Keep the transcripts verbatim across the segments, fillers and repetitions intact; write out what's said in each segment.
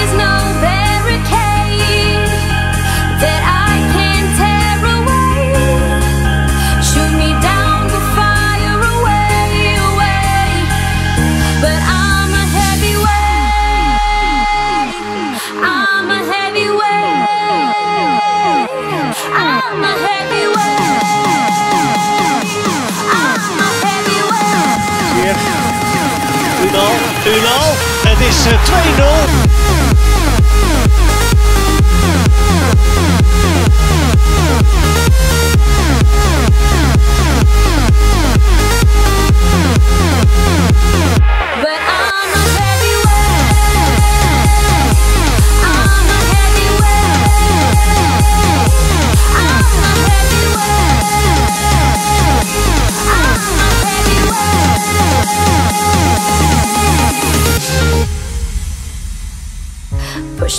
is no barricade that I can tear away. Shoot me down to fire away, away. But I I'm a heavyweight. I'm a heavyweight. Yeah. Ünal, Ünal. Het is twee nul. Push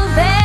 bed.